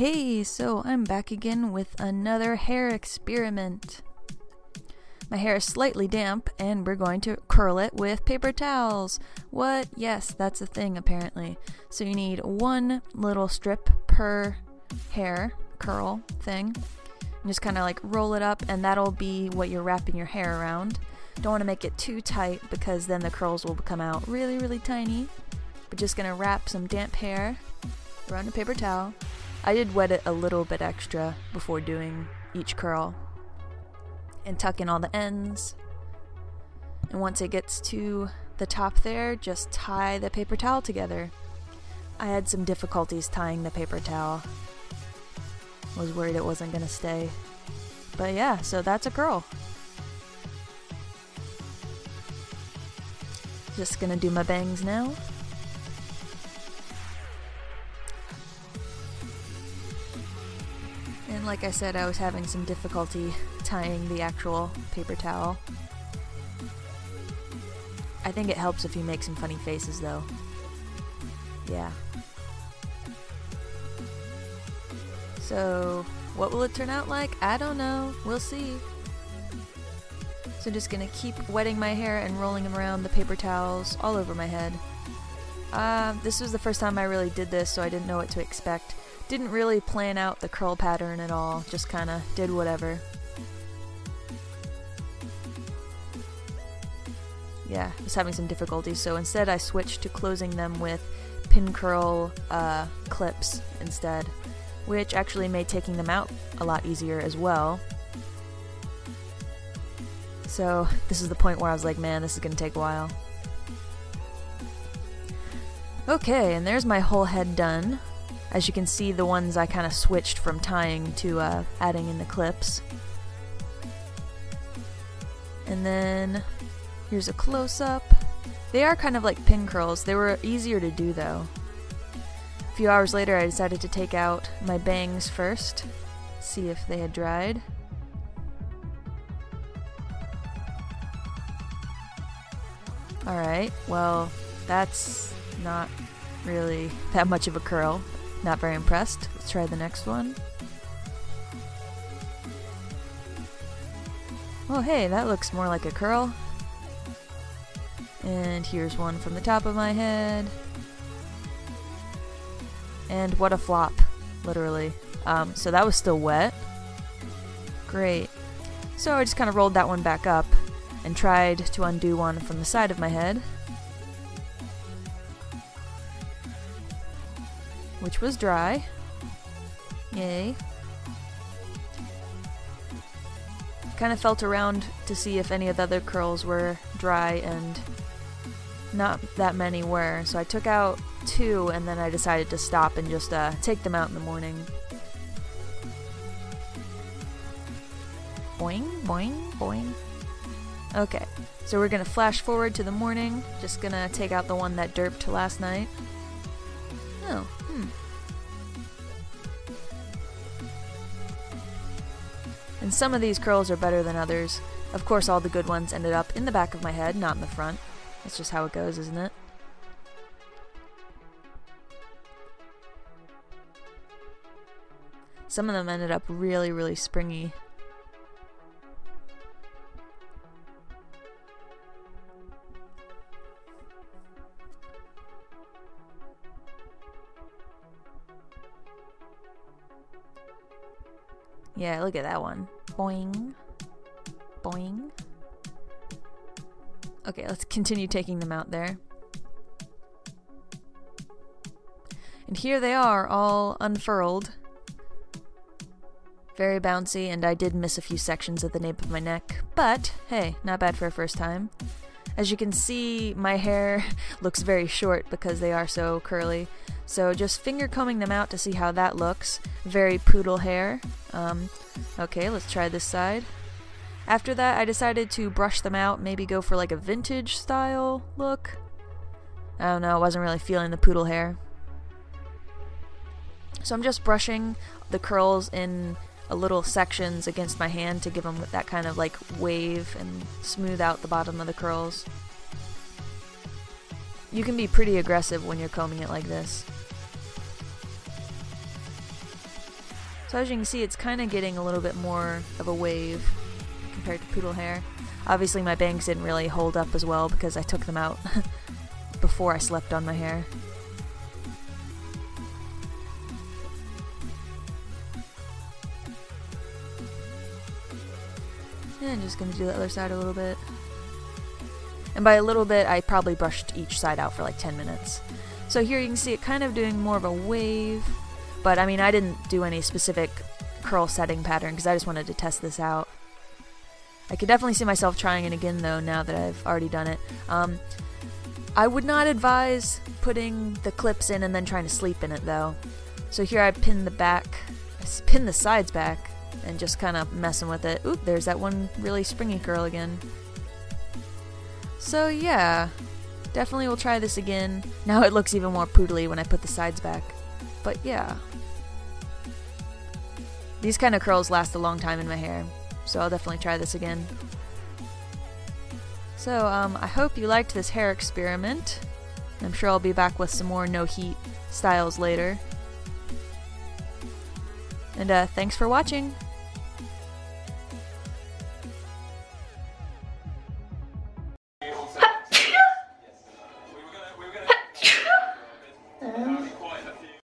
Hey, so I'm back again with another hair experiment. My hair is slightly damp and we're going to curl it with paper towels. What? Yes, that's a thing apparently. So you need one little strip per hair curl thing. You just kind of like roll it up and that'll be what you're wrapping your hair around. Don't want to make it too tight because then the curls will come out really, really tiny. We're just going to wrap some damp hair around a paper towel. I did wet it a little bit extra before doing each curl and tuck in all the ends, and once it gets to the top there, just tie the paper towel together. I had some difficulties tying the paper towel. I was worried it wasn't gonna stay, but yeah, so that's a curl. Just gonna do my bangs now. And like I said, I was having some difficulty tying the actual paper towel. I think it helps if you make some funny faces though. Yeah. So what will it turn out like? I don't know. We'll see. So just gonna keep wetting my hair and rolling them around the paper towels all over my head. This was the first time I really did this, so I didn't know what to expect. Didn't really plan out the curl pattern at all, just kinda did whatever. Yeah, I was having some difficulties, so instead I switched to closing them with pin curl clips instead, which actually made taking them out a lot easier as well. So this is the point where I was like, man, this is gonna take a while. Okay, and there's my whole head done. As you can see, the ones I kind of switched from tying to adding in the clips. And then here's a close-up. They are kind of like pin curls. They were easier to do though. A few hours later I decided to take out my bangs first, see if they had dried. Alright, well that's not really that much of a curl. Not very impressed. Let's try the next one. Oh hey, that looks more like a curl. And here's one from the top of my head. And what a flop, literally. So that was still wet. Great. So I just kind of rolled that one back up and tried to undo one from the side of my head, which was dry. Yay. Kind of felt around to see if any of the other curls were dry, and not that many were, so I took out two and then I decided to stop and just take them out in the morning. Boing, boing, boing. Okay, so we're gonna flash forward to the morning, just gonna take out the one that derped last night. Oh, And some of these curls are better than others. Of course, all the good ones ended up in the back of my head, not in the front. That's just how it goes, isn't it? Some of them ended up really, really springy. Yeah, look at that one. Boing. Boing. Okay, let's continue taking them out there. And here they are, all unfurled. Very bouncy, and I did miss a few sections at the nape of my neck, but hey, not bad for a first time. As you can see, my hair looks very short because they are so curly. So just finger combing them out to see how that looks. Very poodle hair. Okay, let's try this side. After that, I decided to brush them out, maybe go for like a vintage style look. I don't know, I wasn't really feeling the poodle hair. So I'm just brushing the curls in little sections against my hand to give them that kind of like wave and smooth out the bottom of the curls. You can be pretty aggressive when you're combing it like this. So as you can see, it's kind of getting a little bit more of a wave compared to poodle hair. Obviously my bangs didn't really hold up as well because I took them out before I slept on my hair. And I'm just going to do the other side a little bit. And by a little bit, I probably brushed each side out for like 10 minutes. So here you can see it kind of doing more of a wave. But I mean, I didn't do any specific curl setting pattern because I just wanted to test this out. I could definitely see myself trying it again though, now that I've already done it. I would not advise putting the clips in and then trying to sleep in it though. So here I pinned the back, I pinned the sides back and just kind of messing with it. Oop, there's that one really springy curl again. So yeah, definitely we'll try this again. Now it looks even more poodly when I put the sides back. But yeah. These kind of curls last a long time in my hair, so I'll definitely try this again. So I hope you liked this hair experiment. I'm sure I'll be back with some more no heat styles later. And thanks for watching!